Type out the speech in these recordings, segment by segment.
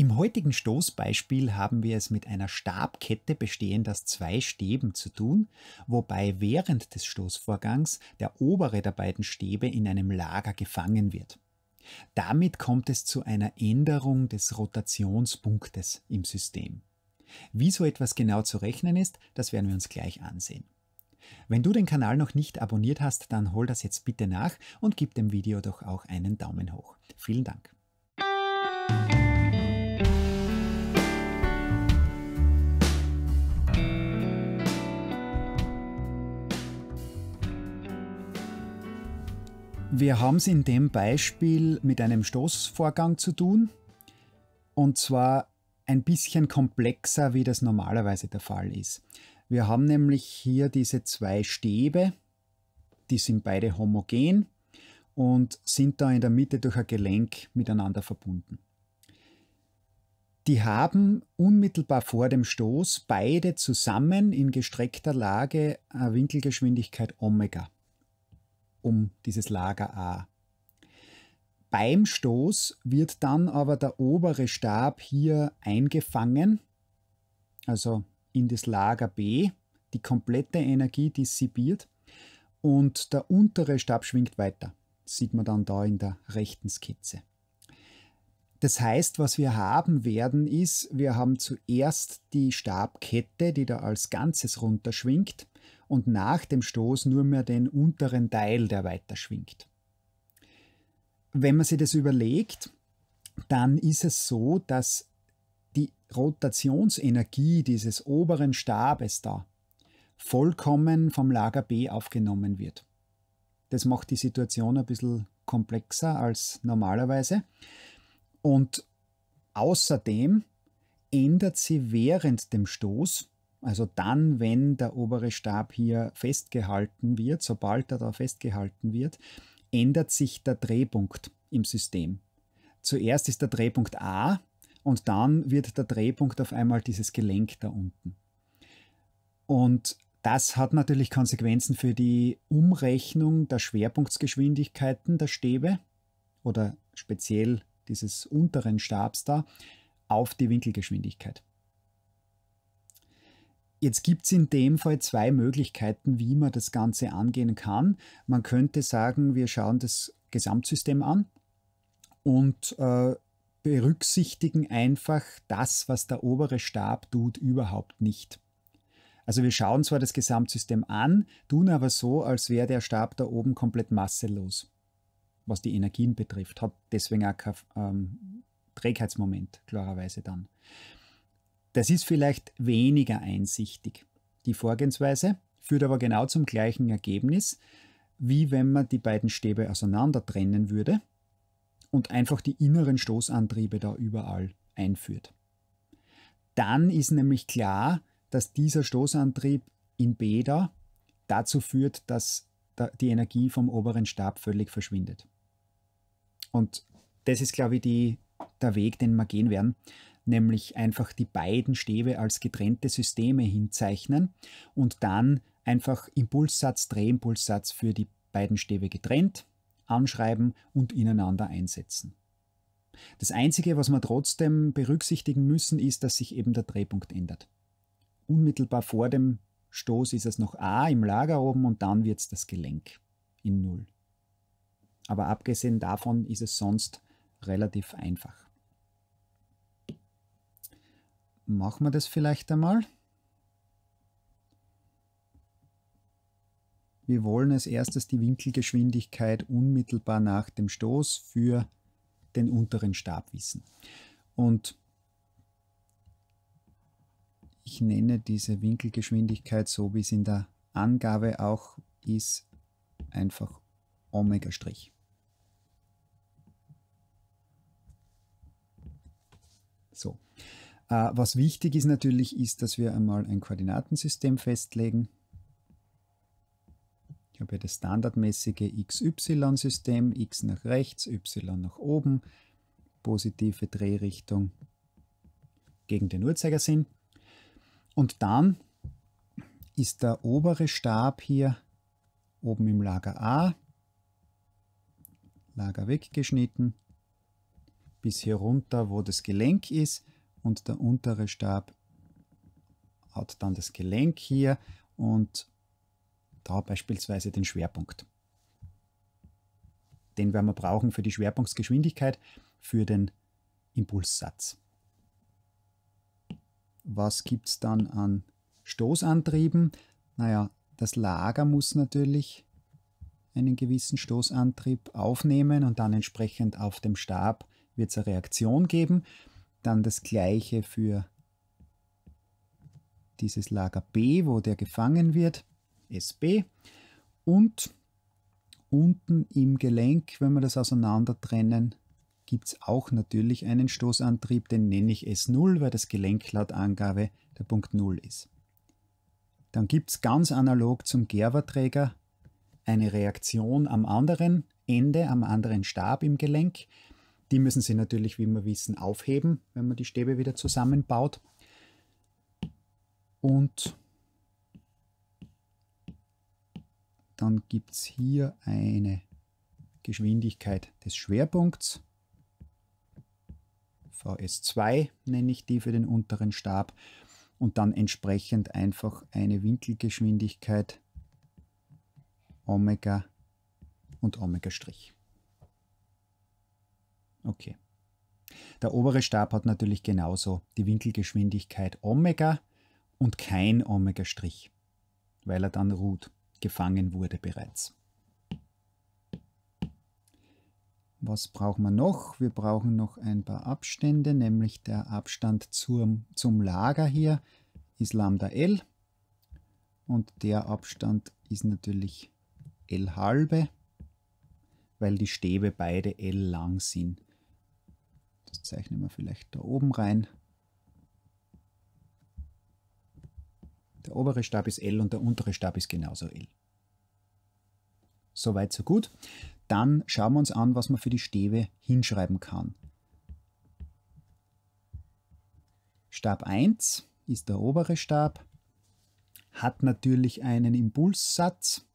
Im heutigen Stoßbeispiel haben wir es mit einer Stabkette bestehend aus 2 Stäben zu tun, wobei während des Stoßvorgangs der obere der beiden Stäbe in einem Lager gefangen wird. Damit kommt es zu einer Änderung des Rotationspunktes im System. Wie so etwas genau zu rechnen ist, das werden wir uns gleich ansehen. Wenn du den Kanal noch nicht abonniert hast, dann hol das jetzt bitte nach und gib dem Video doch auch einen Daumen hoch. Vielen Dank. Wir haben es in dem Beispiel mit einem Stoßvorgang zu tun, und zwar ein bisschen komplexer, wie das normalerweise der Fall ist. Wir haben nämlich hier diese 2 Stäbe, die sind beide homogen und sind da in der Mitte durch ein Gelenk miteinander verbunden. Die haben unmittelbar vor dem Stoß beide zusammen in gestreckter Lage eine Winkelgeschwindigkeit Omega um dieses Lager A. Beim Stoß wird dann aber der obere Stab hier eingefangen, also in das Lager B, die komplette Energie dissipiert, und der untere Stab schwingt weiter. Das sieht man dann da in der rechten Skizze. Das heißt, was wir haben werden ist, wir haben zuerst die Stabkette, die da als Ganzes runterschwingt, und nach dem Stoß nur mehr den unteren Teil, der weiterschwingt. Wenn man sich das überlegt, dann ist es so, dass die Rotationsenergie dieses oberen Stabes da vollkommen vom Lager B aufgenommen wird. Das macht die Situation ein bisschen komplexer als normalerweise. Und außerdem ändert sie während dem Stoß, also dann, wenn der obere Stab hier festgehalten wird, sobald er da festgehalten wird, ändert sich der Drehpunkt im System. Zuerst ist der Drehpunkt A und dann wird der Drehpunkt auf einmal dieses Gelenk da unten. Und das hat natürlich Konsequenzen für die Umrechnung der Schwerpunktsgeschwindigkeiten der Stäbe oder speziell dieses unteren Stabs da auf die Winkelgeschwindigkeit. Jetzt gibt es in dem Fall 2 Möglichkeiten, wie man das Ganze angehen kann. Man könnte sagen, wir schauen das Gesamtsystem an und berücksichtigen einfach das, was der obere Stab tut, überhaupt nicht. Also wir schauen zwar das Gesamtsystem an, tun aber so, als wäre der Stab da oben komplett masselos, was die Energien betrifft. Hat deswegen auch kein Trägheitsmoment, klarerweise dann. Das ist vielleicht weniger einsichtig, die Vorgehensweise, führt aber genau zum gleichen Ergebnis, wie wenn man die beiden Stäbe auseinander trennen würde und einfach die inneren Stoßantriebe da überall einführt. Dann ist nämlich klar, dass dieser Stoßantrieb in B da dazu führt, dass die Energie vom oberen Stab völlig verschwindet. Und das ist, glaube ich, der Weg, den wir gehen werden, nämlich einfach die beiden Stäbe als getrennte Systeme hinzeichnen und dann einfach Impulssatz, Drehimpulssatz für die beiden Stäbe getrennt anschreiben und ineinander einsetzen. Das Einzige, was wir trotzdem berücksichtigen müssen, ist, dass sich eben der Drehpunkt ändert. Unmittelbar vor dem Stoß ist es noch A im Lager oben und dann wird es das Gelenk in 0. Aber abgesehen davon ist es sonst relativ einfach. Machen wir das vielleicht einmal. Wir wollen als erstes die Winkelgeschwindigkeit unmittelbar nach dem Stoß für den unteren Stab wissen. Und ich nenne diese Winkelgeschwindigkeit, so wie es in der Angabe auch ist, einfach Omega Strich. So. Was wichtig ist natürlich, ist, dass wir einmal ein Koordinatensystem festlegen. Ich habe hier das standardmäßige XY-System, x nach rechts, y nach oben, positive Drehrichtung gegen den Uhrzeigersinn. Und dann ist der obere Stab hier oben im Lager A, Lager weggeschnitten, bis hier runter, wo das Gelenk ist, und der untere Stab hat dann das Gelenk hier und da beispielsweise den Schwerpunkt. Den werden wir brauchen für die Schwerpunktgeschwindigkeit, für den Impulssatz. Was gibt es dann an Stoßantrieben? Naja, das Lager muss natürlich einen gewissen Stoßantrieb aufnehmen und dann entsprechend auf dem Stab wird es eine Reaktion geben. Dann das gleiche für dieses Lager B, wo der gefangen wird, SB. Und unten im Gelenk, wenn wir das auseinander trennen, gibt es auch natürlich einen Stoßantrieb, den nenne ich S0, weil das Gelenk laut Angabe der Punkt 0 ist. Dann gibt es ganz analog zum Gerberträger eine Reaktion am anderen Ende, am anderen Stab im Gelenk. Die müssen Sie natürlich, wie wir wissen, aufheben, wenn man die Stäbe wieder zusammenbaut. Und dann gibt es hier eine Geschwindigkeit des Schwerpunkts. VS2 nenne ich die für den unteren Stab. Und dann entsprechend einfach eine Winkelgeschwindigkeit Omega und Omega Strich. Okay. Der obere Stab hat natürlich genauso die Winkelgeschwindigkeit Omega und kein Omega Strich, weil er dann ruht, gefangen wurde bereits. Was brauchen wir noch? Wir brauchen noch ein paar Abstände, nämlich der Abstand zum Lager hier ist Lambda L und der Abstand ist natürlich L halbe, weil die Stäbe beide L lang sind. Das zeichnen wir vielleicht da oben rein. Der obere Stab ist L und der untere Stab ist genauso L. Soweit, so gut. Dann schauen wir uns an, was man für die Stäbe hinschreiben kann. Stab 1 ist der obere Stab, hat natürlich einen Impulssatz.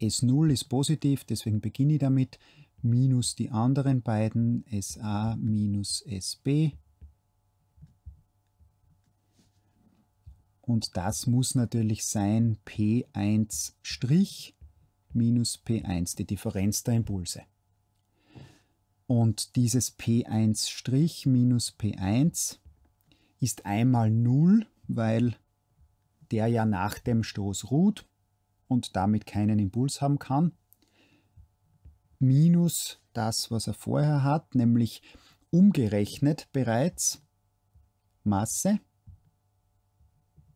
S0 ist positiv, deswegen beginne ich damit, minus die anderen beiden, SA minus SB. Und das muss natürlich sein P1' minus P1, die Differenz der Impulse. Und dieses P1' minus P1 ist einmal 0, weil der ja nach dem Stoß ruht und damit keinen Impuls haben kann, minus das, was er vorher hat, nämlich umgerechnet bereits Masse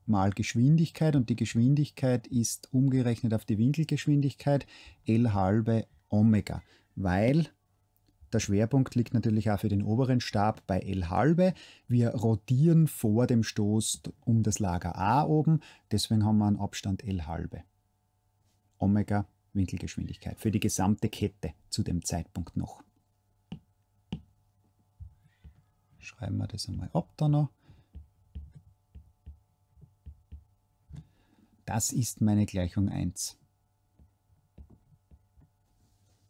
mal Geschwindigkeit, und die Geschwindigkeit ist umgerechnet auf die Winkelgeschwindigkeit L halbe Omega, weil der Schwerpunkt liegt natürlich auch für den oberen Stab bei L halbe. Wir rotieren vor dem Stoß um das Lager A oben, deswegen haben wir einen Abstand L halbe Omega Winkelgeschwindigkeit für die gesamte Kette zu dem Zeitpunkt noch. Schreiben wir das einmal ab da noch. Das ist meine Gleichung 1.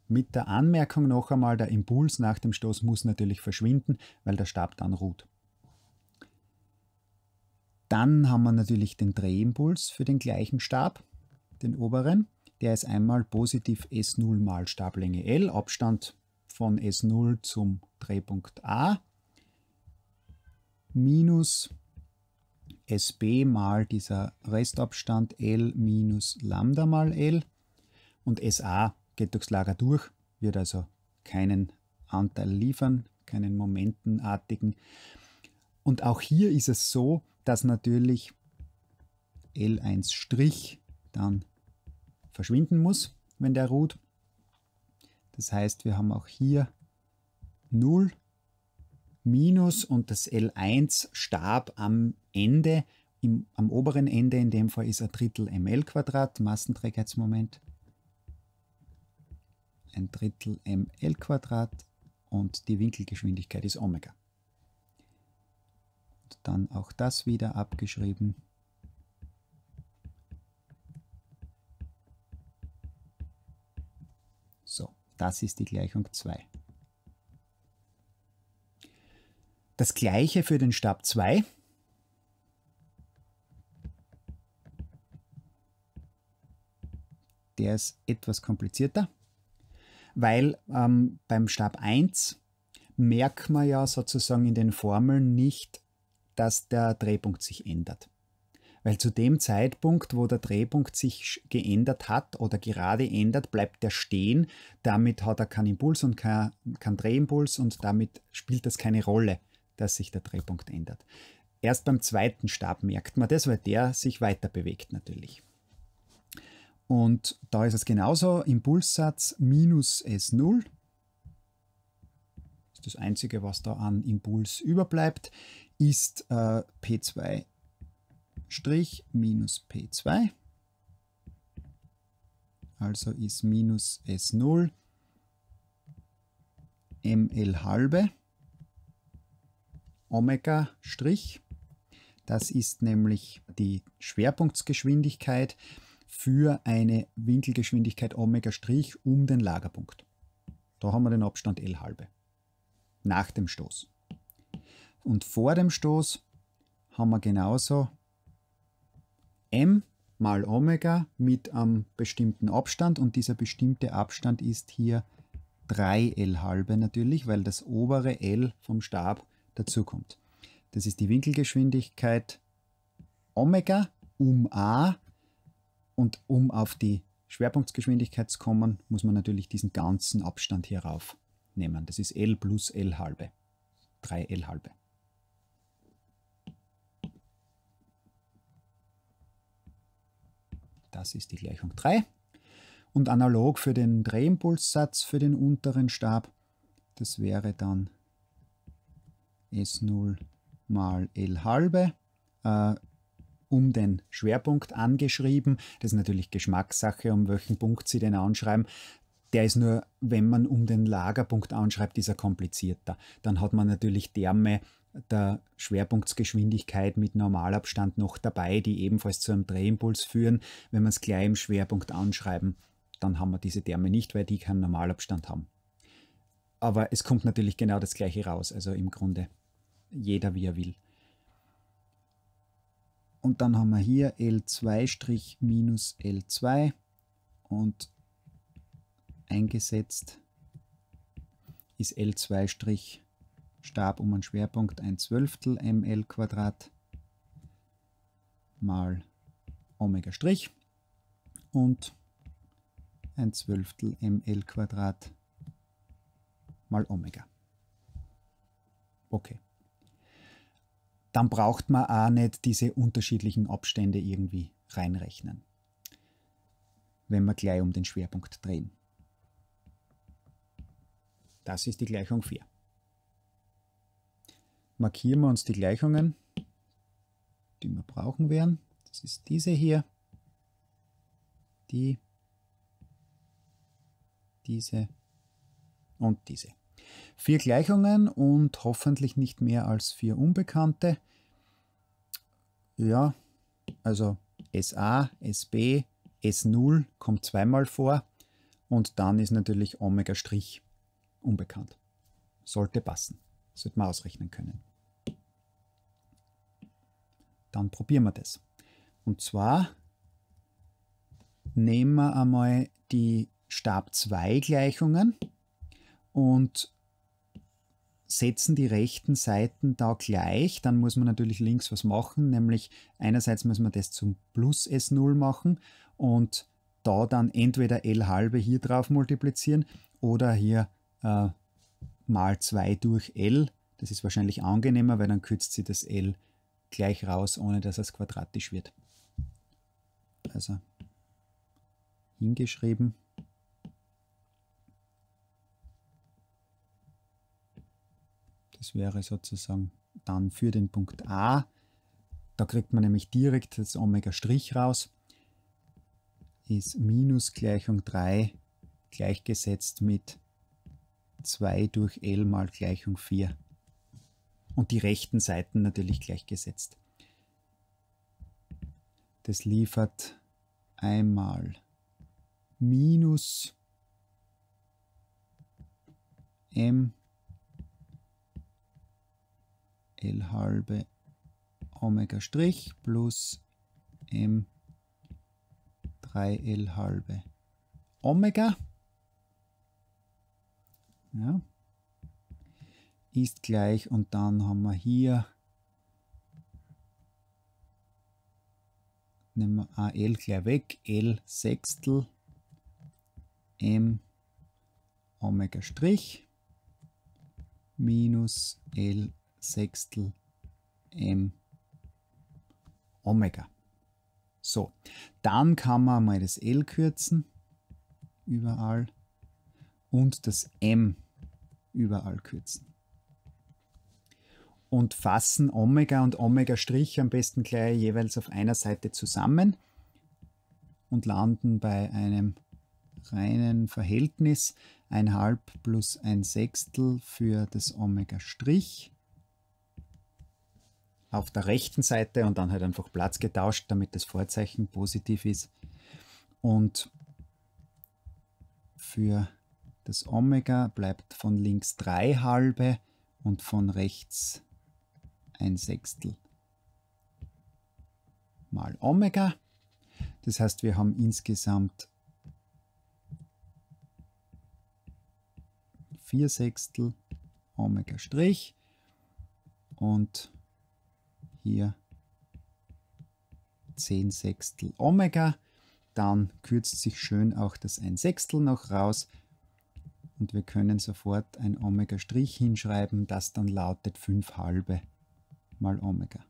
Mit der Anmerkung noch einmal, der Impuls nach dem Stoß muss natürlich verschwinden, weil der Stab dann ruht. Dann haben wir natürlich den Drehimpuls für den gleichen Stab, den oberen. Der ist einmal positiv S0 mal Stablänge L, Abstand von S0 zum Drehpunkt A, minus SB mal dieser Restabstand L minus Lambda mal L, und SA geht durchs Lager durch, wird also keinen Anteil liefern, keinen momentenartigen. Und auch hier ist es so, dass natürlich L1' dann verschwinden muss, wenn der ruht. Das heißt, wir haben auch hier 0 minus und das L1 Stab am Ende, am oberen Ende, in dem Fall ist ein Drittel ml², Massenträgheitsmoment, ein Drittel ml² und die Winkelgeschwindigkeit ist Omega. Und dann auch das wieder abgeschrieben. So, das ist die Gleichung 2. Das gleiche für den Stab 2. Der ist etwas komplizierter, weil beim Stab 1 merkt man ja sozusagen in den Formeln nicht, dass der Drehpunkt sich ändert. Weil zu dem Zeitpunkt, wo der Drehpunkt sich geändert hat oder gerade ändert, bleibt der stehen. Damit hat er keinen Impuls und keinen Drehimpuls und damit spielt das keine Rolle, dass sich der Drehpunkt ändert. Erst beim zweiten Stab merkt man das, weil der sich weiter bewegt natürlich. Und da ist es genauso, Impulssatz minus S0. Das ist das Einzige, was da an Impuls überbleibt, ist P2 Strich minus P2, also ist minus S0 ML halbe Omega Strich. Das ist nämlich die Schwerpunktgeschwindigkeit für eine Winkelgeschwindigkeit Omega Strich um den Lagerpunkt. Da haben wir den Abstand L halbe nach dem Stoß. Und vor dem Stoß haben wir genauso m mal Omega mit einem bestimmten Abstand, und dieser bestimmte Abstand ist hier 3L halbe natürlich, weil das obere L vom Stab dazukommt. Das ist die Winkelgeschwindigkeit Omega um a, und um auf die Schwerpunktgeschwindigkeit zu kommen, muss man natürlich diesen ganzen Abstand hier rauf nehmen. Das ist L plus L halbe, 3L halbe. Das ist die Gleichung 3. Und analog für den Drehimpulssatz für den unteren Stab, das wäre dann S0 mal L halbe, um den Schwerpunkt angeschrieben. Das ist natürlich Geschmackssache, um welchen Punkt Sie den anschreiben. Der ist nur, wenn man um den Lagerpunkt anschreibt, ist er komplizierter. Dann hat man natürlich Terme der Schwerpunktgeschwindigkeit mit Normalabstand noch dabei, die ebenfalls zu einem Drehimpuls führen. Wenn wir es gleich im Schwerpunkt anschreiben, dann haben wir diese Terme nicht, weil die keinen Normalabstand haben. Aber es kommt natürlich genau das Gleiche raus, also im Grunde jeder wie er will. Und dann haben wir hier L2- minus L2 und eingesetzt ist L2' Stab um einen Schwerpunkt 1/12 ml Quadrat mal Omega Strich und 1/12 ml Quadrat mal Omega. Okay. Dann braucht man auch nicht diese unterschiedlichen Abstände irgendwie reinrechnen, wenn wir gleich um den Schwerpunkt drehen. Das ist die Gleichung 4. Markieren wir uns die Gleichungen, die wir brauchen werden. Das ist diese hier, diese und diese. 4 Gleichungen und hoffentlich nicht mehr als 4 Unbekannte. Ja, also SA, SB, S0 kommt zweimal vor und dann ist natürlich Omega Strich unbekannt. Sollte passen, sollte man ausrechnen können. Dann probieren wir das. Und zwar nehmen wir einmal die Stab 2 Gleichungen und setzen die rechten Seiten da gleich. Dann muss man natürlich links was machen, nämlich einerseits müssen wir das zum Plus S0 machen und da dann entweder L halbe hier drauf multiplizieren oder hier mal 2 durch L. Das ist wahrscheinlich angenehmer, weil dann kürzt sie das L gleich raus, ohne dass es quadratisch wird. Also hingeschrieben. Das wäre sozusagen dann für den Punkt A. Da kriegt man nämlich direkt das Omega Strich raus. Ist minus Gleichung 3 gleichgesetzt mit 2 durch L mal Gleichung 4. Und die rechten Seiten natürlich gleichgesetzt. Das liefert einmal minus M L halbe Omega Strich plus M 3L halbe Omega, ja, ist gleich, und dann haben wir hier, nehmen wir AL gleich weg, L Sechstel M Omega Strich minus L Sechstel M Omega. So, dann kann man mal das L kürzen, überall, und das M überall kürzen. Und fassen Omega und Omega Strich am besten gleich jeweils auf einer Seite zusammen und landen bei einem reinen Verhältnis 1/2 plus 1/6 für das Omega Strich auf der rechten Seite und dann halt einfach Platz getauscht, damit das Vorzeichen positiv ist. Und für das Omega bleibt von links 3/2 und von rechts 1/6 mal Omega. Das heißt, wir haben insgesamt 4/6 Omega Strich und hier 10/6 Omega, dann kürzt sich schön auch das 1/6 noch raus und wir können sofort ein Omega Strich hinschreiben, das dann lautet 5/2 mal Omega.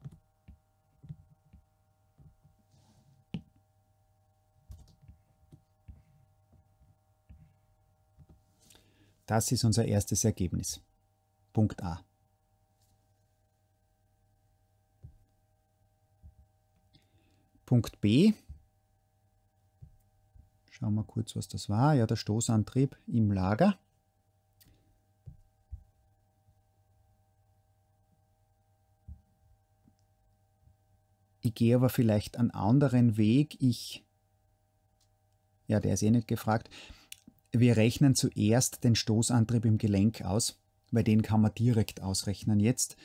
Das ist unser erstes Ergebnis. Punkt A. Punkt B, schauen wir kurz, was das war, ja, der Stoßantrieb im Lager. Ich gehe aber vielleicht einen anderen Weg, ja, der ist eh nicht gefragt, wir rechnen zuerst den Stoßantrieb im Gelenk aus, weil den kann man direkt ausrechnen jetzt,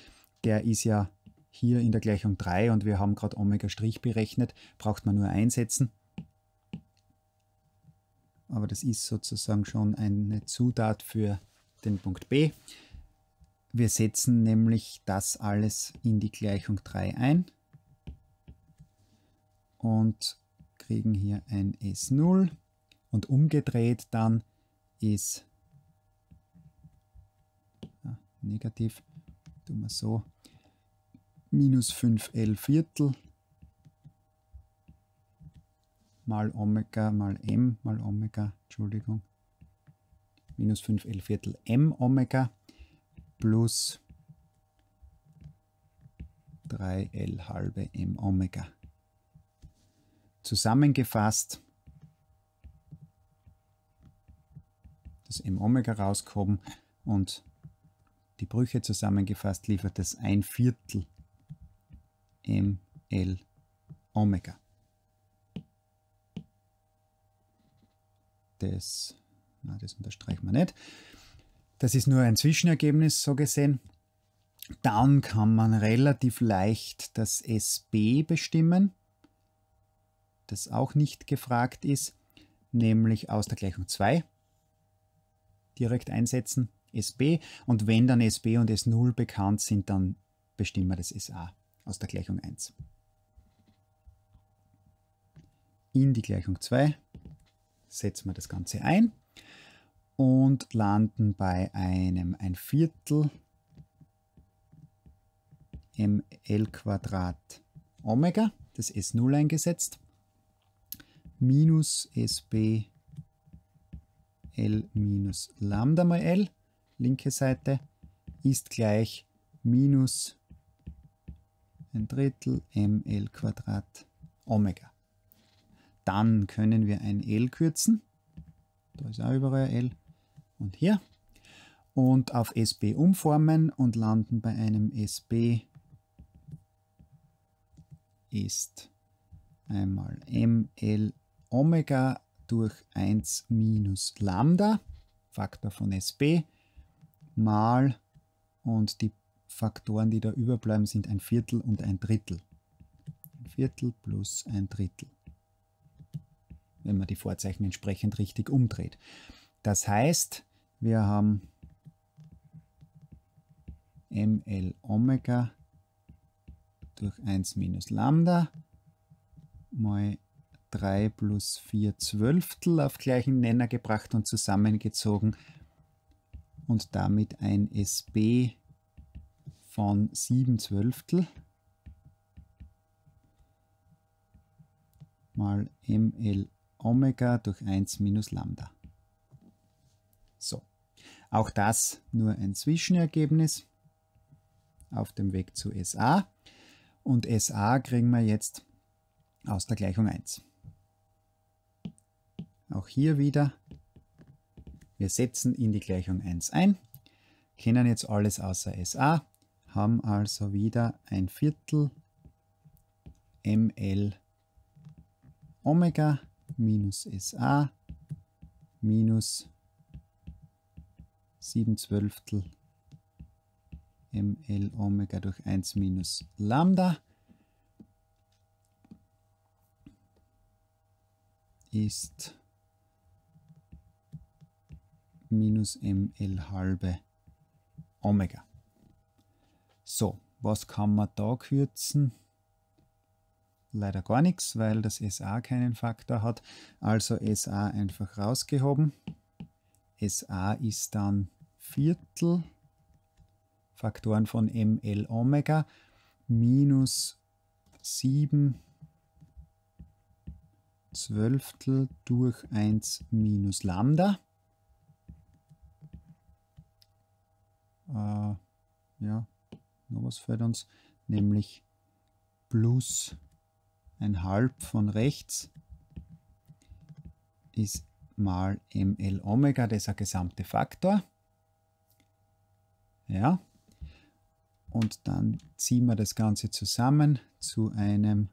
der ist ja hier in der Gleichung 3 und wir haben gerade Omega Strich berechnet, braucht man nur einsetzen. Aber das ist sozusagen schon eine Zutat für den Punkt B. Wir setzen nämlich das alles in die Gleichung 3 ein und kriegen hier ein S0 und umgedreht dann ist negativ, tun wir so, minus 5L⁴ mal Omega mal M mal Omega, Entschuldigung, minus 5L⁴ M Omega plus 3L⁄2 M Omega. Zusammengefasst, das M Omega rausgehoben und die Brüche zusammengefasst, liefert das 1/4 M, L, Omega. Das unterstreichen wir nicht. Das ist nur ein Zwischenergebnis, so gesehen. Dann kann man relativ leicht das SB bestimmen, das auch nicht gefragt ist, nämlich aus der Gleichung 2 direkt einsetzen, SB. Und wenn dann SB und S0 bekannt sind, dann bestimmen wir das SA. Aus der Gleichung 1 in die Gleichung 2 setzen wir das Ganze ein und landen bei einem 1/4 ml² Omega, das S0 eingesetzt, minus SB L minus Lambda mal L, linke Seite, ist gleich minus 1/3 ml² Omega. Dann können wir ein L kürzen, da ist auch überall L und hier, und auf SB umformen und landen bei einem SB ist einmal ml Omega durch 1 minus Lambda, Faktor von SB, mal, und die Faktoren, die da überbleiben, sind ein Viertel und ein Drittel. Ein Viertel plus ein Drittel. Wenn man die Vorzeichen entsprechend richtig umdreht. Das heißt, wir haben ml Omega durch 1 minus Lambda mal 3 plus 4 Zwölftel auf gleichen Nenner gebracht und zusammengezogen und damit ein SB von 7 Zwölftel mal ml Omega durch 1 minus Lambda. So, auch das nur ein Zwischenergebnis auf dem Weg zu SA. Und SA kriegen wir jetzt aus der Gleichung 1. Auch hier wieder, wir setzen in die Gleichung 1 ein, kennen jetzt alles außer SA, haben also wieder ein Viertel ml Omega minus SA minus 7 Zwölftel ml Omega durch 1 minus Lambda ist minus ml halbe Omega. So, was kann man da kürzen? Leider gar nichts, weil das SA keinen Faktor hat. Also SA einfach rausgehoben. SA ist dann Viertel Faktoren von ml Omega minus 7 Zwölftel durch 1 minus Lambda. Ja, noch was fällt uns, nämlich plus ein halb von rechts ist mal ml Omega, das ist ein gesamter Faktor. Ja. Und dann ziehen wir das Ganze zusammen zu einem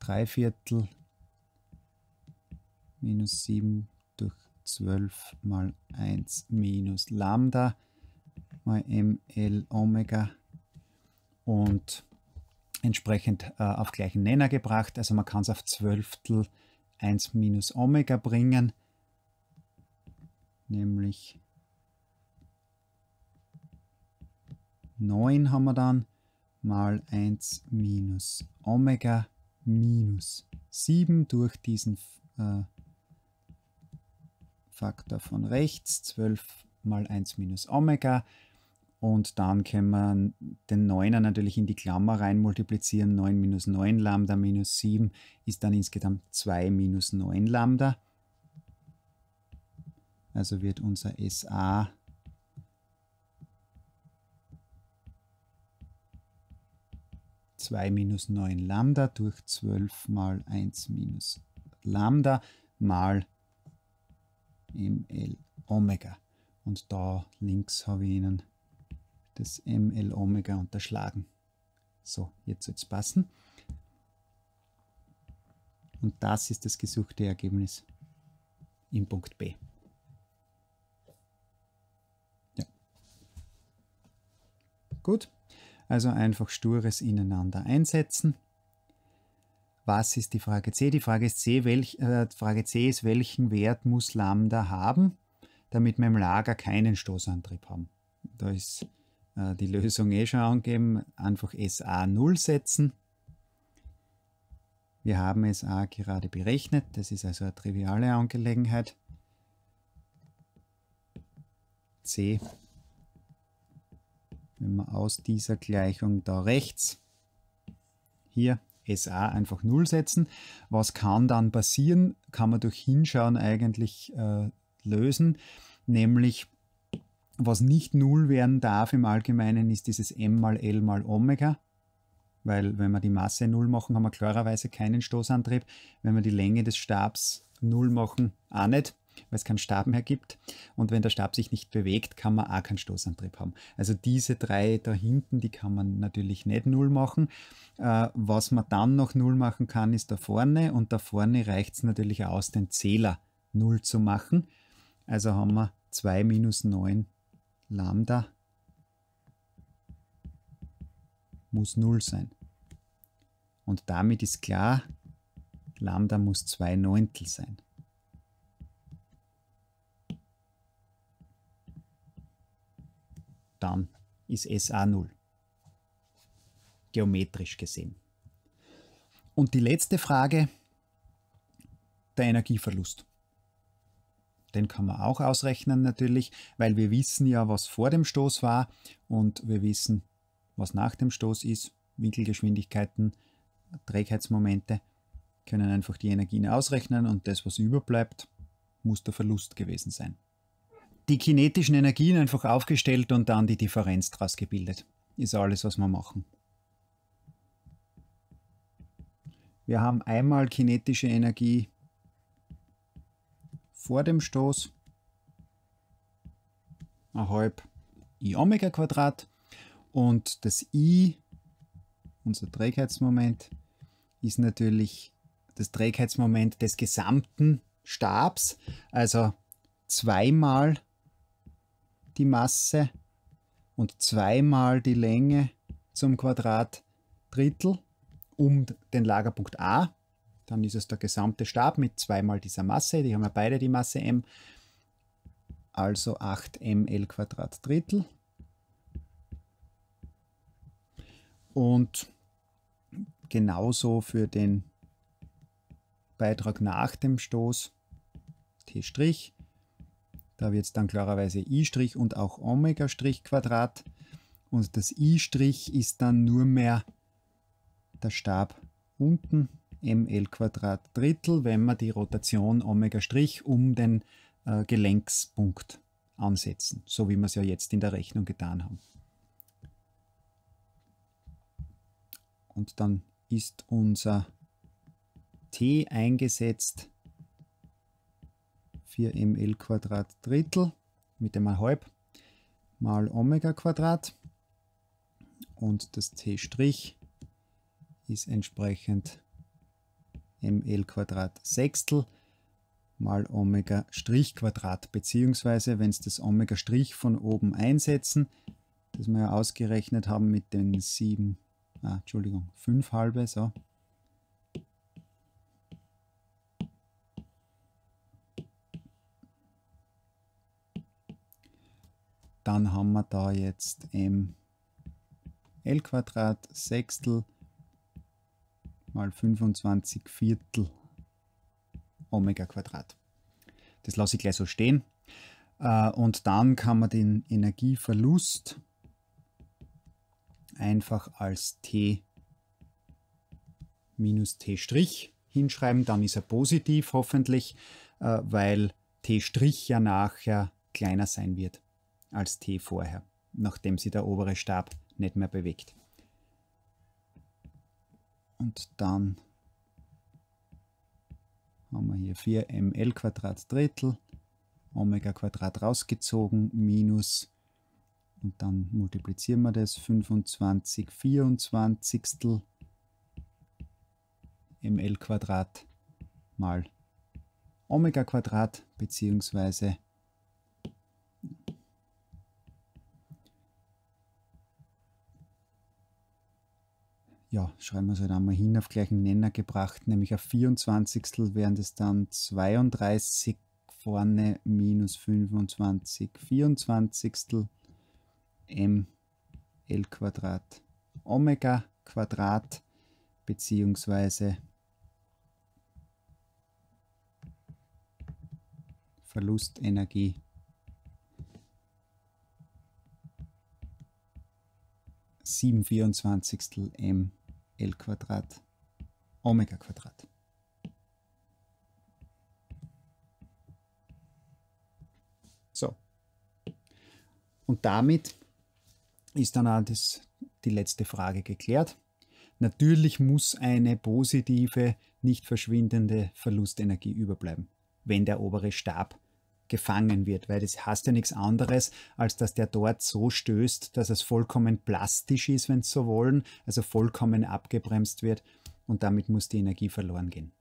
Dreiviertel minus 7 durch 12 mal 1 minus Lambda mal ml Omega und entsprechend auf gleichen Nenner gebracht. Also man kann es auf Zwölftel 1 minus Omega bringen, nämlich 9 haben wir dann, mal 1 minus Omega minus 7 durch diesen Faktor von rechts, 12 mal 1 minus Omega. Und dann können wir den 9er natürlich in die Klammer rein multiplizieren. 9 minus 9 Lambda minus 7 ist dann insgesamt 2 minus 9 Lambda. Also wird unser SA 2 minus 9 Lambda durch 12 mal 1 minus Lambda mal ml Omega. Und da links habe ich Ihnen das ml Omega unterschlagen. So, jetzt soll es passen. Und das ist das gesuchte Ergebnis im Punkt B. Ja. Gut. Also einfach stures ineinander einsetzen. Was ist die Frage C? Die Frage C, ist, welchen Wert muss Lambda haben, damit wir im Lager keinen Stoßantrieb haben? Da ist die Lösung eh schon angegeben. Einfach SA 0 setzen. Wir haben SA gerade berechnet. Das ist also eine triviale Angelegenheit. C. Wenn wir aus dieser Gleichung da rechts hier SA einfach 0 setzen, was kann dann passieren? Kann man durch Hinschauen eigentlich lösen. Nämlich, was nicht 0 werden darf im Allgemeinen, ist dieses M mal L mal Omega. Weil wenn wir die Masse 0 machen, haben wir klarerweise keinen Stoßantrieb. Wenn wir die Länge des Stabs 0 machen, auch nicht, weil es keinen Stab mehr gibt. Und wenn der Stab sich nicht bewegt, kann man auch keinen Stoßantrieb haben. Also diese drei da hinten, die kann man natürlich nicht 0 machen. Was man dann noch 0 machen kann, ist da vorne. Und da vorne reicht es natürlich aus, den Zähler 0 zu machen. Also haben wir 2 minus 9 Lambda muss 0 sein. Und damit ist klar, Lambda muss 2/9 sein. Dann ist SA 0. Geometrisch gesehen. Und die letzte Frage, der Energieverlust. Den kann man auch ausrechnen natürlich, weil wir wissen ja, was vor dem Stoß war und wir wissen, was nach dem Stoß ist. Winkelgeschwindigkeiten, Trägheitsmomente können einfach die Energien ausrechnen und das, was überbleibt, muss der Verlust gewesen sein. Die kinetischen Energien einfach aufgestellt und dann die Differenz daraus gebildet. Ist alles, was wir machen. Wir haben einmal kinetische Energie vor dem Stoß, halb I Omega Quadrat, und das I, unser Trägheitsmoment, ist natürlich das Trägheitsmoment des gesamten Stabs, also zweimal die Masse und zweimal die Länge zum Quadratdrittel um den Lagerpunkt A. Dann ist es der gesamte Stab mit zweimal dieser Masse, die haben ja beide die Masse m, also 8ml Quadratdrittel. Und genauso für den Beitrag nach dem Stoß, T', da wird es dann klarerweise I' und auch Omega' Quadrat. Und das I' ist dann nur mehr der Stab unten, ml Quadratdrittel, wenn wir die Rotation Omega' um den Gelenkspunkt ansetzen, so wie wir es ja jetzt in der Rechnung getan haben. Und dann ist unser T eingesetzt, 4ml Quadratdrittel mit dem halb mal Omega Quadrat, und das T' ist entsprechend ml Quadrat Sechstel mal Omega Strich Quadrat, beziehungsweise wenn es das Omega Strich von oben einsetzen, das wir ja ausgerechnet haben mit den 5 halbe, so. Dann haben wir da jetzt ml Quadrat Sechstel mal 25/4 Omega Quadrat. Das lasse ich gleich so stehen. Und dann kann man den Energieverlust einfach als T minus T' hinschreiben. Dann ist er positiv hoffentlich, weil T' ja nachher kleiner sein wird als T vorher, nachdem sich der obere Stab nicht mehr bewegt. Und dann haben wir hier 4ml Quadratdrittel, Omega Quadrat rausgezogen, minus, und dann multiplizieren wir das, 25/24 ml Quadrat mal Omega Quadrat, beziehungsweise ja, schreiben wir es halt einmal hin, auf gleichen Nenner gebracht, nämlich auf 24 wären das dann 32 vorne minus 25/24 ml Quadrat Omega Quadrat, beziehungsweise Verlustenergie (7/24 ml Quadrat Omega Quadrat. So. Und damit ist dann auch die letzte Frage geklärt. Natürlich muss eine positive, nicht verschwindende Verlustenergie überbleiben, wenn der obere Stab gefangen wird, weil das heißt ja nichts anderes, als dass der dort so stößt, dass es vollkommen plastisch ist, wenn es so wollen, also vollkommen abgebremst wird, und damit muss die Energie verloren gehen.